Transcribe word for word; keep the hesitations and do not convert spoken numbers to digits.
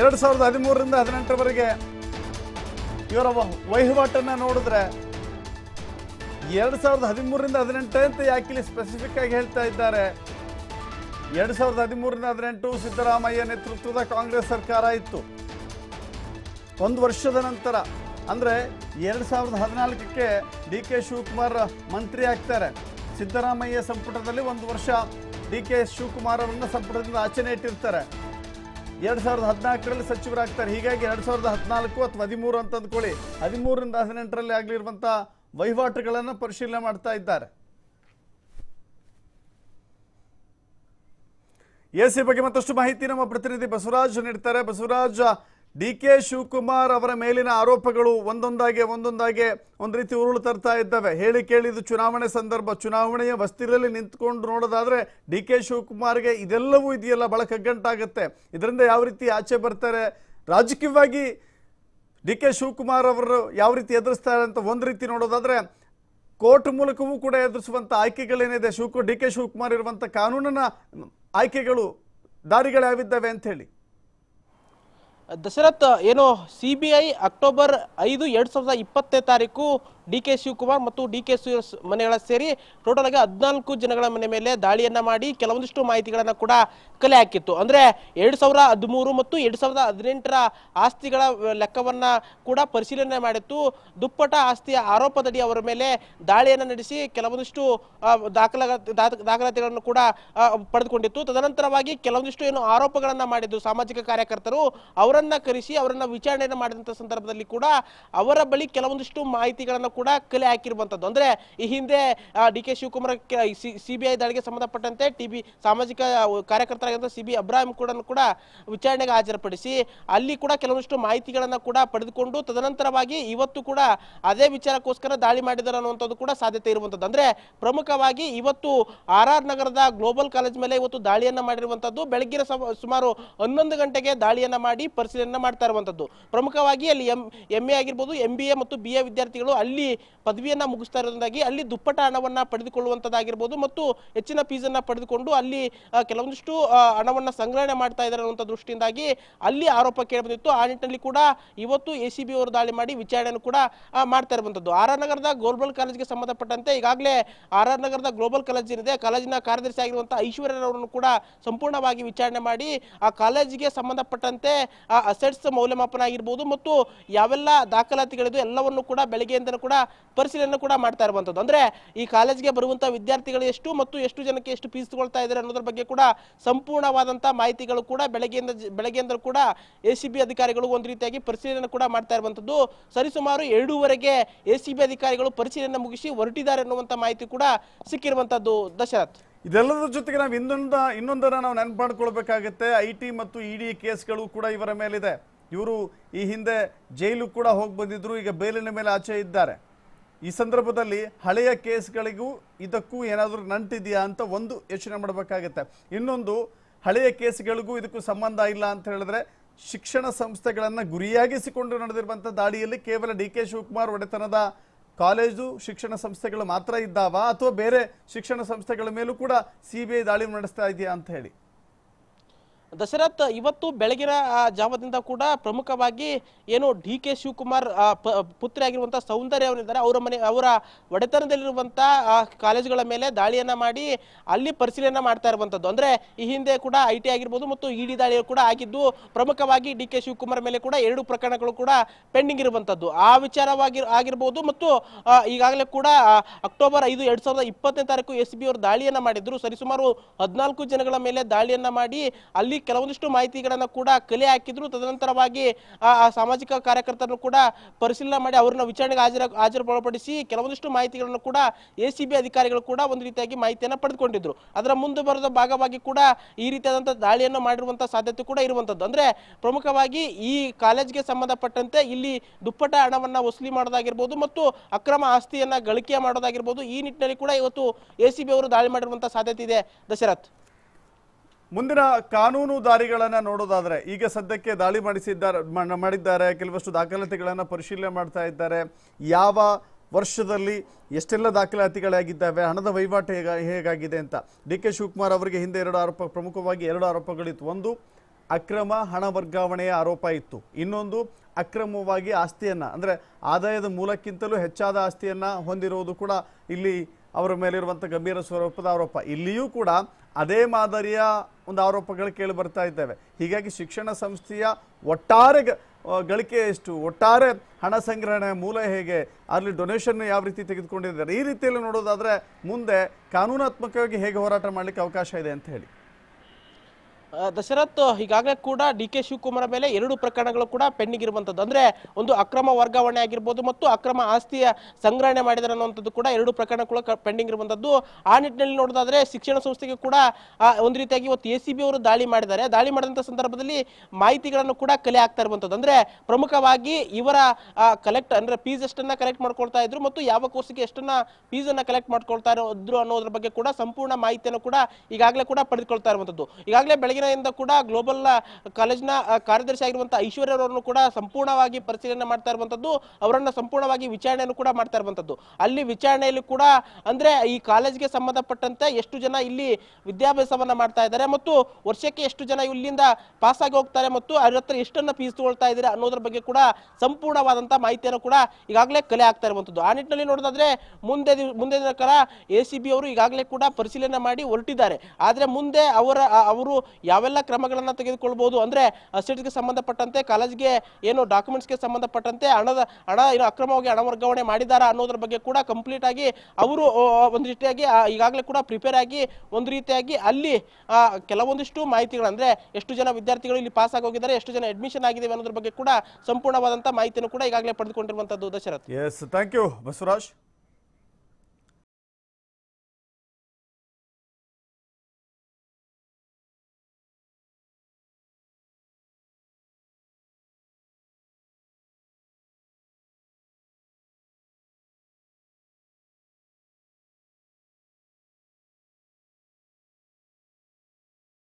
ಎರಡು ಸಾವಿರದ ಹದಿಮೂರರಿಂದ ಹದಿನೆಂಟರವರೆಗೆ ಇವರ ವಹಿವಾಟನ್ನು ನೋಡಿದ್ರೆ ಎರಡು ಸಾವಿರದ ಹದಿಮೂರರಿಂದ ಹದಿನೆಂಟು ಅಂತ ಯಾಕಿಲ್ಲಿ ಸ್ಪೆಸಿಫಿಕ್ ಆಗಿ ಹೇಳ್ತಾ ಇದ್ದಾರೆ? ಎರಡು ಸಾವಿರದ ಹದಿಮೂರರಿಂದ ಹದಿನೆಂಟು ಸಿದ್ದರಾಮಯ್ಯ ನೇತೃತ್ವದ ಕಾಂಗ್ರೆಸ್ ಸರ್ಕಾರ ಇತ್ತು. ಒಂದು ವರ್ಷದ ನಂತರ ಅಂದರೆ ಎರಡು ಸಾವಿರದ ಹದಿನಾಲ್ಕಕ್ಕೆ ಡಿ ಕೆ ಶಿವಕುಮಾರ್ ಮಂತ್ರಿ ಆಗ್ತಾರೆ. ಸಿದ್ದರಾಮಯ್ಯ ಸಂಪುಟದಲ್ಲಿ ಒಂದು ವರ್ಷ ಡಿ ಕೆ ಶಿವಕುಮಾರ್ ಅವರನ್ನು ಸಂಪುಟದಿಂದ ಆಚೆನೆ ಇಟ್ಟಿರ್ತಾರೆ. ಎರಡು ಸಾವಿರದ ಹದಿನಾಲ್ಕರಲ್ಲಿ ಸಚಿವರಾಗ್ತಾರೆ. ಹೀಗಾಗಿ ಎರಡು ಸಾವಿರದ ಹದಿನಾಲ್ಕು ಅಥವಾ ಹದಿಮೂರು ಅಂತ ಅಂದ್ಕೊಳ್ಳಿ, ಹದಿಮೂರರಿಂದ ಹದಿನೆಂಟರಲ್ಲಿ ಆಗಲಿರುವಂಥ ವಹಿವಾಟುಗಳನ್ನು ಪರಿಶೀಲನೆ ಮಾಡ್ತಾ ಇದ್ದಾರೆ. ಎಸಿ ಬಗ್ಗೆ ಮತ್ತಷ್ಟು ಮಾಹಿತಿ ನಮ್ಮ ಪ್ರತಿನಿಧಿ ಬಸವರಾಜ್ ನೀಡ್ತಾರೆ. ಬಸವರಾಜ್, ಡಿ ಕೆ ಶಿವಕುಮಾರ್ ಅವರ ಮೇಲಿನ ಆರೋಪಗಳು ಒಂದೊಂದಾಗೆ ಒಂದೊಂದಾಗೆ ಒಂದು ರೀತಿ ಉರುಳು ತರ್ತಾ ಇದ್ದಾವೆ. ಹೇಳಿ ಕೇಳಿದ್ದು ಚುನಾವಣೆ ಸಂದರ್ಭ, ಚುನಾವಣೆಯ ವಸ್ತಿರಲ್ಲಿ ನಿಂತ್ಕೊಂಡು ನೋಡೋದಾದ್ರೆ ಡಿ ಕೆ ಶಿವಕುಮಾರ್ಗೆ ಇದೆಲ್ಲವೂ ಇದೆಯಲ್ಲ ಬಹಳ ಕಗ್ಗಂಟಾಗುತ್ತೆ. ಇದರಿಂದ ಯಾವ ರೀತಿ ಆಚೆ ಬರ್ತಾರೆ, ರಾಜಕೀಯವಾಗಿ ಡಿ ಕೆ ಶಿವಕುಮಾರ್ ಅವರು ಯಾವ ರೀತಿ ಎದುರಿಸ್ತಾರೆ ಅಂತ ಒಂದು ರೀತಿ ನೋಡೋದಾದ್ರೆ ಕೋರ್ಟ್ ಮೂಲಕವೂ ಕೂಡ ಎದುರಿಸುವಂಥ ಆಯ್ಕೆಗಳೇನಿದೆ, ಶಿವಕು ಡಿ ಕೆ ಶಿವಕುಮಾರ್ ಇರುವಂಥ ಕಾನೂನಿನ ಆಯ್ಕೆಗಳು ದಾರಿಗಳು ಯಾವಿದ್ದಾವೆ ಅಂತ ಹೇಳಿ. ದಶರಥ್, ಏನು ಸಿ ಬಿ ಐ ಅಕ್ಟೋಬರ್ ಐದು ಎರಡು ಸಾವಿರದ ಇಪ್ಪತ್ತನೇ ತಾರೀಕು ಡಿ ಕೆ ಶಿವಕುಮಾರ್ ಮತ್ತು ಡಿ ಕೆ ಶಿವ ಮನೆಗಳ ಸೇರಿ ಟೋಟಲ್ ಆಗಿ ಹದಿನಾಲ್ಕು ಜನಗಳ ಮನೆ ಮೇಲೆ ದಾಳಿಯನ್ನ ಮಾಡಿ ಕೆಲವೊಂದಿಷ್ಟು ಮಾಹಿತಿಗಳನ್ನು ಕೂಡ ಕಲೆ ಹಾಕಿತ್ತು. ಅಂದ್ರೆ ಎರಡು ಸಾವಿರ ಹದಿಮೂರು ಮತ್ತು ಎರಡು ಸಾವಿರದ ಹದಿನೆಂಟರ ಆಸ್ತಿಗಳ ಲೆಕ್ಕವನ್ನ ಕೂಡ ಪರಿಶೀಲನೆ ಮಾಡಿತ್ತು. ದುಪ್ಪಟ ಆಸ್ತಿಯ ಆರೋಪದಡಿ ಅವರ ಮೇಲೆ ದಾಳಿಯನ್ನು ನಡೆಸಿ ಕೆಲವೊಂದಿಷ್ಟು ದಾಖಲಾ ದಾಖಲಾತಿಗಳನ್ನು ಕೂಡ ಪಡೆದುಕೊಂಡಿತ್ತು. ತದನಂತರವಾಗಿ ಕೆಲವೊಂದಿಷ್ಟು ಏನು ಆರೋಪಗಳನ್ನ ಮಾಡಿದ್ದು ಸಾಮಾಜಿಕ ಕಾರ್ಯಕರ್ತರು ಅವರನ್ನ ಕರೆಸಿ ಅವರನ್ನ ವಿಚಾರಣೆಯನ್ನು ಮಾಡಿದಂಥ ಸಂದರ್ಭದಲ್ಲಿ ಕೂಡ ಅವರ ಬಳಿ ಕೆಲವೊಂದಿಷ್ಟು ಮಾಹಿತಿಗಳನ್ನು ಕೂಡ ಕಲೆ ಹಾಕಿರುವಂತದ್ದು. ಅಂದ್ರೆ ಈ ಹಿಂದೆ ಡಿ ಕೆ ಶಿವಕುಮಾರ್ ಸಿಬಿಐ ದಾಳಿಗೆ ಸಂಬಂಧಪಟ್ಟಂತೆ ಟಿಬಿ ಸಾಮಾಜಿಕ ಕಾರ್ಯಕರ್ತರಾಗಿದ್ದ ಸಿ ಬಿ ಅಬ್ರಾಹಿಂ ಕೂಡ ಕೂಡ ವಿಚಾರಣೆಗೆ ಹಾಜರುಪಡಿಸಿ ಅಲ್ಲಿ ಕೂಡ ಕೆಲವೊಂದಿಷ್ಟು ಮಾಹಿತಿಗಳನ್ನ ಕೂಡ ಪಡೆದುಕೊಂಡು ತದನಂತರವಾಗಿ ಇವತ್ತು ಕೂಡ ಅದೇ ವಿಚಾರಕ್ಕೋಸ್ಕರ ದಾಳಿ ಮಾಡಿದ್ದಾರೆ ಅನ್ನುವಂಥದ್ದು ಕೂಡ ಸಾಧ್ಯತೆ ಇರುವಂಥದ್ದು. ಅಂದ್ರೆ ಪ್ರಮುಖವಾಗಿ ಇವತ್ತು ಆರ್ ಆರ್ ನಗರದ ಗ್ಲೋಬಲ್ ಕಾಲೇಜ್ ಮೇಲೆ ಇವತ್ತು ದಾಳಿಯನ್ನ ಮಾಡಿರುವಂತದ್ದು. ಬೆಳಗಿನ ಸುಮಾರು ಹನ್ನೊಂದು ಗಂಟೆಗೆ ದಾಳಿಯನ್ನ ಮಾಡಿ ಪರಿಶೀಲನೆ ಮಾಡ್ತಾ ಇರುವಂತದ್ದು. ಪ್ರಮುಖವಾಗಿ ಅಲ್ಲಿ ಎಂ ಎಂ ಎ ಆಗಿರ್ಬೋದು, ಎಂ ಬಿ ಎ ಮತ್ತು ಬಿ ಎ ವಿದ್ಯಾರ್ಥಿಗಳು ಅಲ್ಲಿ ಪದವಿಯನ್ನ ಮುಗಿಸ್ತಾ ಇರೋದಾಗಿ ಅಲ್ಲಿ ದುಪ್ಪಟ ಹಣವನ್ನ ಪಡೆದುಕೊಳ್ಳುವಂತದ್ದಾಗಿರ್ಬೋದು ಮತ್ತು ಹೆಚ್ಚಿನ ಫೀಸ್ ಅನ್ನ ಪಡೆದುಕೊಂಡು ಅಲ್ಲಿ ಕೆಲವೊಂದಿಷ್ಟು ಹಣವನ್ನ ಸಂಗ್ರಹಣೆ ಮಾಡ್ತಾ ಇದ್ದಾರೆ ಅನ್ನುವಂಥ ದೃಷ್ಟಿಯಿಂದಾಗಿ ಅಲ್ಲಿ ಆರೋಪ ಕೇಳಿಬಂದಿತ್ತು. ಆ ನಿಟ್ಟಿನಲ್ಲಿ ಕೂಡ ಇವತ್ತು ಎಸಿಬಿ ಅವರು ದಾಳಿ ಮಾಡಿ ವಿಚಾರಣೆಯನ್ನು ಕೂಡ ಮಾಡ್ತಾ ಇರುವಂತದ್ದು. ಆರ್ ಆರ್ ನಗರದ ಗ್ಲೋಬಲ್ ಕಾಲೇಜ್ಗೆ ಸಂಬಂಧಪಟ್ಟಂತೆ ಈಗಾಗಲೇ ಆರ್ ಆರ್ ನಗರದ ಗ್ಲೋಬಲ್ ಕಾಲೇಜ್ ಏನಿದೆ, ಕಾಲೇಜಿನ ಕಾರ್ಯದರ್ಶಿ ಆಗಿರುವಂತಹ ಐಶ್ವರ್ಯರವರನ್ನು ಕೂಡ ಸಂಪೂರ್ಣವಾಗಿ ವಿಚಾರಣೆ ಮಾಡಿ ಆ ಕಾಲೇಜಿಗೆ ಸಂಬಂಧಪಟ್ಟಂತೆ ಆ ಅಸೆಟ್ಸ್ ಮೌಲ್ಯಮಾಪನ ಆಗಿರ್ಬೋದು ಮತ್ತು ಯಾವೆಲ್ಲ ದಾಖಲಾತಿಗಳಿದ್ದು ಎಲ್ಲವನ್ನು ಕೂಡ ಬೆಳಗ್ಗೆಯಿಂದಲೂ ಕೂಡ ಪರಿಶೀಲನೆ ಕೂಡ ಮಾಡ್ತಾ ಇರುವಂತದ್ದು. ಅಂದ್ರೆ ಈ ಕಾಲೇಜ್ಗೆ ಬರುವಂತಹ ವಿದ್ಯಾರ್ಥಿಗಳು ಎಷ್ಟು ಮತ್ತು ಎಷ್ಟು ಜನಕ್ಕೆ ಎಷ್ಟು ಫೀಸ್ ತಗೊಳ್ತಾ ಇದ್ದಾರೆ ಅನ್ನೋದ್ರ ಬಗ್ಗೆ ಕೂಡ ಸಂಪೂರ್ಣವಾದಂತಹ ಮಾಹಿತಿಗಳು ಕೂಡ ಬೆಳಗ್ಗೆಯಿಂದ ಬೆಳಗ್ಗೆಯಿಂದ ಕೂಡ ಎಸಿಬಿ ಅಧಿಕಾರಿಗಳು ಒಂದು ರೀತಿಯಾಗಿ ಪರಿಶೀಲನೆ ಕೂಡ ಮಾಡ್ತಾ ಇರುವಂತದ್ದು. ಸರಿಸುಮಾರು ಎರಡೂವರೆಗೆ ಎಸಿಬಿ ಅಧಿಕಾರಿಗಳು ಪರಿಶೀಲನೆ ಮುಗಿಸಿ ಹೊರಟಿದ್ದಾರೆ ಅನ್ನುವಂತ ಮಾಹಿತಿ ಕೂಡ ಸಿಕ್ಕಿರುವಂತದ್ದು. ದಶರಥ್, ಇದೆಲ್ಲದರ ಜೊತೆಗೆ ನಾವು ಇನ್ನೊಂದ ಇನ್ನೊಂದರ ನಾವು ನೆನಪು ಮಾಡ್ಕೊಳ್ಬೇಕಾಗತ್ತೆ. ಐ ಟಿ ಮತ್ತು ಇಡಿ ಕೇಸ್ಗಳು ಕೂಡ ಇವರ ಮೇಲಿದೆ. ಇವರು ಈ ಹಿಂದೆ ಜೈಲು ಕೂಡ ಹೋಗಿ ಬಂದಿದ್ರು, ಈಗ ಬೇಲಿನ ಮೇಲೆ ಆಚೆ ಇದ್ದಾರೆ. ಈ ಸಂದರ್ಭದಲ್ಲಿ ಹಳೆಯ ಕೇಸ್ಗಳಿಗೂ ಇದಕ್ಕೂ ಏನಾದರೂ ನಂಟಿದೆಯಾ ಅಂತ ಒಂದು ಯೋಚನೆ ಮಾಡಬೇಕಾಗತ್ತೆ. ಇನ್ನೊಂದು, ಹಳೆಯ ಕೇಸ್ಗಳಿಗೂ ಇದಕ್ಕೂ ಸಂಬಂಧ ಇಲ್ಲ ಅಂತ ಹೇಳಿದ್ರೆ ಶಿಕ್ಷಣ ಸಂಸ್ಥೆಗಳನ್ನು ಗುರಿಯಾಗಿಸಿಕೊಂಡು ನಡೆದಿರುವಂಥ ದಾಳಿಯಲ್ಲಿ ಕೇವಲ ಡಿ ಕೆ ಶಿವಕುಮಾರ್ ಒಡೆತನದ ಕಾಲೇಜು ಶಿಕ್ಷಣ ಸಂಸ್ಥೆಗಳು ಮಾತ್ರ ಇದ್ದಾವ ಅಥವಾ ಬೇರೆ ಶಿಕ್ಷಣ ಸಂಸ್ಥೆಗಳ ಮೇಲೂ ಕೂಡ ಸಿ ಬಿ ಐ ದಾಳಿ ನಡೆಸ್ತಾ ಇದೆಯಾ ಅಂತ ಹೇಳಿ. ದಶರಥ್, ಇವತ್ತು ಬೆಳಗಿನ ಜಾವದಿಂದ ಕೂಡ ಪ್ರಮುಖವಾಗಿ ಏನು ಡಿ ಕೆ ಶಿವಕುಮಾರ್ ಪುತ್ರಿ ಆಗಿರುವಂತಹ ಸೌಂದರ್ಯ ಅವರಿದ್ದಾರೆ, ಅವರ ಮನೆ ಅವರ ಒಡೆತನದಲ್ಲಿರುವಂತಹ ಕಾಲೇಜುಗಳ ಮೇಲೆ ದಾಳಿಯನ್ನ ಮಾಡಿ ಅಲ್ಲಿ ಪರಿಶೀಲನೆ ಮಾಡ್ತಾ ಇರುವಂತದ್ದು. ಅಂದ್ರೆ ಈ ಹಿಂದೆ ಕೂಡ ಐ ಟಿ ಆಗಿರ್ಬೋದು ಮತ್ತು ಇಡಿ ದಾಳಿ ಕೂಡ ಆಗಿದ್ದು, ಪ್ರಮುಖವಾಗಿ ಡಿ ಕೆ ಶಿವಕುಮಾರ್ ಮೇಲೆ ಕೂಡ ಎರಡು ಪ್ರಕರಣಗಳು ಕೂಡ ಪೆಂಡಿಂಗ್ ಇರುವಂತದ್ದು. ಆ ವಿಚಾರವಾಗಿ ಆಗಿರ್ಬೋದು ಮತ್ತು ಈಗಾಗಲೇ ಕೂಡ ಅಕ್ಟೋಬರ್ ಐದು ಎರಡ್ ಸಾವಿರದ ಇಪ್ಪತ್ತನೇ ತಾರೀಕು ಎಸ್ ಬಿ ಅವರು ದಾಳಿಯನ್ನ ಮಾಡಿದ್ರು. ಸರಿಸುಮಾರು ಹದಿನಾಲ್ಕು ಜನಗಳ ಮೇಲೆ ದಾಳಿಯನ್ನ ಮಾಡಿ ಅಲ್ಲಿ ಕೆಲವೊಂದಿಷ್ಟು ಮಾಹಿತಿಗಳನ್ನು ಕೂಡ ಕಲೆ ಹಾಕಿದ್ರು. ತದನಂತರವಾಗಿ ಆ ಸಾಮಾಜಿಕ ಕಾರ್ಯಕರ್ತರನ್ನು ಕೂಡ ಪರಿಶೀಲನೆ ಮಾಡಿ ಅವ್ರನ್ನ ವಿಚಾರಣೆಗೆ ಹಾಜರ ಹಾಜರುಪಡಿಸಿ ಕೆಲವೊಂದಿಷ್ಟು ಮಾಹಿತಿಗಳನ್ನು ಕೂಡ ಎಸಿಬಿ ಅಧಿಕಾರಿಗಳು ಕೂಡ ಒಂದು ರೀತಿಯಾಗಿ ಮಾಹಿತಿಯನ್ನು ಪಡೆದುಕೊಂಡಿದ್ರು. ಅದರ ಮುಂದುವರೆದ ಭಾಗವಾಗಿ ಕೂಡ ಈ ರೀತಿಯಾದಂಥ ದಾಳಿಯನ್ನು ಮಾಡಿರುವಂತಹ ಸಾಧ್ಯತೆ ಕೂಡ ಇರುವಂತದ್ದು. ಅಂದ್ರೆ ಪ್ರಮುಖವಾಗಿ ಈ ಕಾಲೇಜ್ಗೆ ಸಂಬಂಧಪಟ್ಟಂತೆ ಇಲ್ಲಿ ದುಪ್ಪಟ ಹಣವನ್ನ ವಸೂಲಿ ಮಾಡೋದಾಗಿರ್ಬೋದು ಮತ್ತು ಅಕ್ರಮ ಆಸ್ತಿಯನ್ನ ಗಳಿಕೆ ಮಾಡೋದಾಗಿರ್ಬೋದು, ಈ ನಿಟ್ಟಿನಲ್ಲಿ ಕೂಡ ಇವತ್ತು ಎಸಿಬಿ ಅವರು ದಾಳಿ ಮಾಡಿರುವಂತಹ ಸಾಧ್ಯತೆ ಇದೆ. ದಶರಥ್, ಮುಂದಿನ ಕಾನೂನು ದಾರಿಗಳನ್ನು ನೋಡೋದಾದರೆ ಈಗ ಸದ್ಯಕ್ಕೆ ದಾಳಿ ಮಾಡಿಸಿದ್ದಾರೆ ಮಾಡಿದ್ದಾರೆ ಕೆಲವಷ್ಟು ದಾಖಲಾತಿಗಳನ್ನು ಪರಿಶೀಲನೆ ಮಾಡ್ತಾ ಇದ್ದಾರೆ. ಯಾವ ವರ್ಷದಲ್ಲಿ ಎಷ್ಟೆಲ್ಲ ದಾಖಲಾತಿಗಳಾಗಿದ್ದಾವೆ, ಹಣದ ವಹಿವಾಟು ಹೇಗ ಹೇಗಾಗಿದೆ ಅಂತ ಡಿ ಕೆ ಶಿವಕುಮಾರ್ ಅವರಿಗೆ ಹಿಂದೆ ಎರಡು ಆರೋಪ, ಪ್ರಮುಖವಾಗಿ ಎರಡು ಆರೋಪಗಳಿತ್ತು. ಒಂದು ಅಕ್ರಮ ಹಣ ವರ್ಗಾವಣೆಯ ಆರೋಪ ಇತ್ತು. ಇನ್ನೊಂದು ಅಕ್ರಮವಾಗಿ ಆಸ್ತಿಯನ್ನು ಅಂದರೆ ಆದಾಯದ ಮೂಲಕ್ಕಿಂತಲೂ ಹೆಚ್ಚಾದ ಆಸ್ತಿಯನ್ನು ಹೊಂದಿರುವುದು ಕೂಡ ಇಲ್ಲಿ ಅವರ ಮೇಲಿರುವಂಥ ಗಂಭೀರ ಸ್ವರೂಪದ ಆರೋಪ. ಇಲ್ಲಿಯೂ ಕೂಡ ಅದೇ ಮಾದರಿಯ ಒಂದು ಆರೋಪಗಳು ಕೇಳಿ ಬರ್ತಾ ಇದ್ದಾವೆ. ಹೀಗಾಗಿ ಶಿಕ್ಷಣ ಸಂಸ್ಥೆಯ ಒಟ್ಟಾರೆ ಗಳಿಕೆ ಎಷ್ಟು, ಒಟ್ಟಾರೆ ಹಣ ಸಂಗ್ರಹಣೆ ಮೂಲ ಹೇಗೆ, ಅಲ್ಲಿ ಡೊನೇಷನ್ ಯಾವ ರೀತಿ ತೆಗೆದುಕೊಂಡಿದ್ದಾರೆ, ಈ ರೀತಿಯಲ್ಲಿ ನೋಡೋದಾದರೆ ಮುಂದೆ ಕಾನೂನಾತ್ಮಕವಾಗಿ ಹೇಗೆ ಹೋರಾಟ ಮಾಡಲಿಕ್ಕೆ ಅವಕಾಶ ಇದೆ ಅಂತ ಹೇಳಿ ದಶರಥ್, ಈಗಾಗಲೇ ಕೂಡ ಡಿ ಕೆ ಶಿವಕುಮಾರ್ ಮೇಲೆ ಎರಡು ಪ್ರಕರಣಗಳು ಕೂಡ ಪೆಂಡಿಂಗ್ ಇರುವಂಥದ್ದು. ಅಂದರೆ ಒಂದು ಅಕ್ರಮ ವರ್ಗಾವಣೆ ಆಗಿರ್ಬೋದು ಮತ್ತು ಅಕ್ರಮ ಆಸ್ತಿಯ ಸಂಗ್ರಹಣೆ ಮಾಡಿದರೆ ಅನ್ನುವಂಥದ್ದು ಕೂಡ ಎರಡು ಪ್ರಕರಣಗಳು ಪೆಂಡಿಂಗ್ ಇರುವಂಥದ್ದು. ಆ ನಿಟ್ಟಿನಲ್ಲಿ ನೋಡೋದಾದರೆ ಶಿಕ್ಷಣ ಸಂಸ್ಥೆಗೆ ಕೂಡ ಒಂದು ರೀತಿಯಾಗಿ ಇವತ್ತು ಎ ಸಿ ಬಿ ಅವರು ದಾಳಿ ಮಾಡಿದ್ದಾರೆ. ದಾಳಿ ಮಾಡಿದಂಥ ಸಂದರ್ಭದಲ್ಲಿ ಮಾಹಿತಿಗಳನ್ನು ಕೂಡ ಕಲೆ ಆಗ್ತಾ ಇರುವಂಥದ್ದು. ಅಂದರೆ ಪ್ರಮುಖವಾಗಿ ಇವರ ಕಲೆಕ್ಟ್ ಅಂದರೆ ಫೀಸ್ ಎಷ್ಟನ್ನು ಕಲೆಕ್ಟ್ ಮಾಡ್ಕೊಳ್ತಾ ಇದ್ರು ಮತ್ತು ಯಾವ ಕೋರ್ಸಿಗೆ ಎಷ್ಟನ್ನು ಫೀಸನ್ನು ಕಲೆಕ್ಟ್ ಮಾಡ್ಕೊಳ್ತಾ ಇದ್ರು ಅನ್ನೋದ್ರ ಬಗ್ಗೆ ಕೂಡ ಸಂಪೂರ್ಣ ಮಾಹಿತಿಯನ್ನು ಕೂಡ ಈಗಾಗಲೇ ಕೂಡ ಪಡೆದುಕೊಳ್ತಾ ಇರುವಂಥದ್ದು. ಈಗಾಗಲೇ ಬೆಳಗ್ಗೆ ಕೂಡ ಗ್ಲೋಬಲ್ ಕಾಲೇಜ್ನ ಕಾರ್ಯದರ್ಶಿ ಆಗಿರುವಂತಹ ಐಶ್ವರ್ಯ ಅವರನ್ನು ಕೂಡ ಸಂಪೂರ್ಣವಾಗಿ ಪರಿಶೀಲನೆ ಮಾಡ್ತಾ ಇರುವಂತದ್ದು, ಅವರನ್ನ ಸಂಪೂರ್ಣವಾಗಿ ವಿಚಾರಣೆಯನ್ನು ಕೂಡ ಮಾಡ್ತಾ ಇರುವಂತದ್ದು. ಅಲ್ಲಿ ವಿಚಾರಣೆಯಲ್ಲಿ ಕೂಡ ಅಂದ್ರೆ ಈ ಕಾಲೇಜ್ಗೆ ಸಂಬಂಧಪಟ್ಟಂತೆ ಎಷ್ಟು ಜನ ಇಲ್ಲಿ ವಿದ್ಯಾಭ್ಯಾಸವನ್ನ ಮಾಡ್ತಾ ಇದ್ದಾರೆ ಮತ್ತು ವರ್ಷಕ್ಕೆ ಎಷ್ಟು ಜನ ಇಲ್ಲಿಂದ ಪಾಸ್ ಆಗಿ ಹೋಗ್ತಾರೆ ಮತ್ತು ಅವ್ರ ಹತ್ರ ಎಷ್ಟನ್ನ ಫೀಸ್ ತಗೊಳ್ತಾ ಇದ್ದಾರೆ ಅನ್ನೋದ್ರ ಬಗ್ಗೆ ಕೂಡ ಸಂಪೂರ್ಣವಾದಂತಹ ಮಾಹಿತಿಯನ್ನು ಕೂಡ ಈಗಾಗಲೇ ಕಲೆ ಆಗ್ತಾ ಇರುವಂತದ್ದು. ಆ ನಿಟ್ಟಿನಲ್ಲಿ ನೋಡೋದಾದ್ರೆ ಮುಂದೆ ಮುಂದೆ ದಿನಕರ ಎ ಸಿ ಬಿ ಅವರು ಈಗಾಗಲೇ ಕೂಡ ಪರಿಶೀಲನೆ ಮಾಡಿ ಹೊರಟಿದ್ದಾರೆ. ಆದ್ರೆ ಮುಂದೆ ಅವರ ಅವರು ಯಾವೆಲ್ಲ ಕ್ರಮಗಳನ್ನು ತೆಗೆದುಕೊಳ್ಬಹುದು ಅಂದರೆ ಅಸೆಟ್ಸ್ಗೆ ಸಂಬಂಧಪಟ್ಟಂತೆ, ಕಾಲೇಜ್ಗೆ ಏನು ಡಾಕ್ಯುಮೆಂಟ್ಸ್ಗೆ ಸಂಬಂಧಪಟ್ಟಂತೆ ಹಣದ ಹಣ ಏನು ಅಕ್ರಮವಾಗಿ ಹಣ ವರ್ಗಾವಣೆ ಮಾಡಿದಾರಾ ಅನ್ನೋದ್ರ ಬಗ್ಗೆ ಕೂಡ ಕಂಪ್ಲೀಟ್ ಆಗಿ ಅವರು ಒಂದು ರೀತಿಯಾಗಿ ಈಗಾಗಲೇ ಕೂಡ ಪ್ರಿಪೇರ್ ಆಗಿ ಒಂದು ರೀತಿಯಾಗಿ ಅಲ್ಲಿ ಕೆಲವೊಂದಿಷ್ಟು ಮಾಹಿತಿಗಳು ಅಂದರೆ ಎಷ್ಟು ಜನ ವಿದ್ಯಾರ್ಥಿಗಳು ಇಲ್ಲಿ ಪಾಸ್ ಆಗಿ ಹೋಗಿದ್ದಾರೆ, ಎಷ್ಟು ಜನ ಅಡ್ಮಿಷನ್ ಆಗಿದ್ದೇವೆ ಅನ್ನೋದ್ರ ಬಗ್ಗೆ ಕೂಡ ಸಂಪೂರ್ಣವಾದಂಥ ಮಾಹಿತಿಯನ್ನು ಕೂಡ ಈಗಾಗಲೇ ಪಡೆದುಕೊಂಡಿರುವಂಥದ್ದು Dasharath. Yes, thank you Basavaraj.